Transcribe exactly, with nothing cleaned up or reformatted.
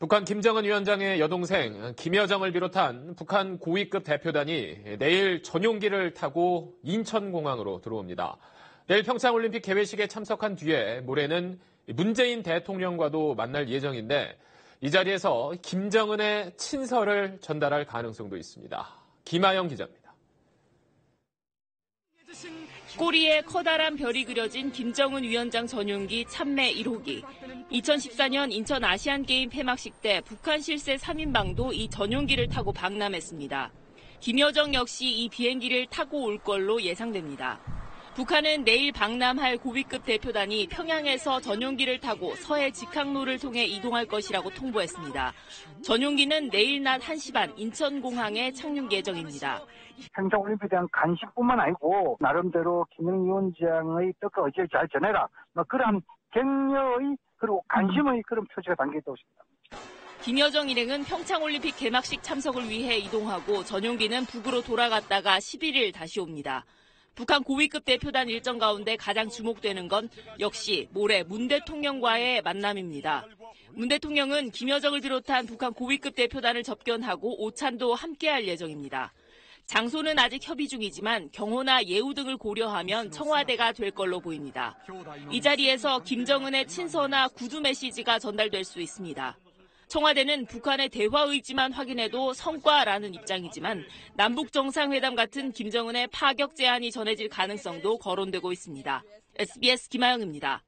북한 김정은 위원장의 여동생 김여정을 비롯한 북한 고위급 대표단이 내일 전용기를 타고 인천공항으로 들어옵니다. 내일 평창올림픽 개회식에 참석한 뒤에 모레는 문재인 대통령과도 만날 예정인데 이 자리에서 김정은의 친서를 전달할 가능성도 있습니다. 김아영 기자입니다. 꼬리에 커다란 별이 그려진 김정은 위원장 전용기 참매 일 호기. 이천십사 년 인천 아시안게임 폐막식 때 북한 실세 삼 인방도 이 전용기를 타고 방남했습니다. 김여정 역시 이 비행기를 타고 올 걸로 예상됩니다. 북한은 내일 방남할 고위급 대표단이 평양에서 전용기를 타고 서해 직항로를 통해 이동할 것이라고 통보했습니다. 전용기는 내일 낮 한 시 반 인천공항에 착륙 예정입니다. 평창올림픽에 대한 관심뿐만 아니고 나름대로 김정은 위원장의 뜻과 의지를 잘 전해라. 그런 격려의 그리고 관심의 그런 표시가 담겨있다고 생각합니다. 김여정 일행은 평창올림픽 개막식 참석을 위해 이동하고 전용기는 북으로 돌아갔다가 십일 일 다시 옵니다. 북한 고위급 대표단 일정 가운데 가장 주목되는 건 역시 모레 문 대통령과의 만남입니다. 문 대통령은 김여정을 비롯한 북한 고위급 대표단을 접견하고 오찬도 함께할 예정입니다. 장소는 아직 협의 중이지만 경호나 예우 등을 고려하면 청와대가 될 걸로 보입니다. 이 자리에서 김정은의 친서나 구두 메시지가 전달될 수 있습니다. 청와대는 북한의 대화 의지만 확인해도 성과라는 입장이지만 남북정상회담 같은 김정은의 파격 제안이 전해질 가능성도 거론되고 있습니다. 에스비에스 김아영입니다.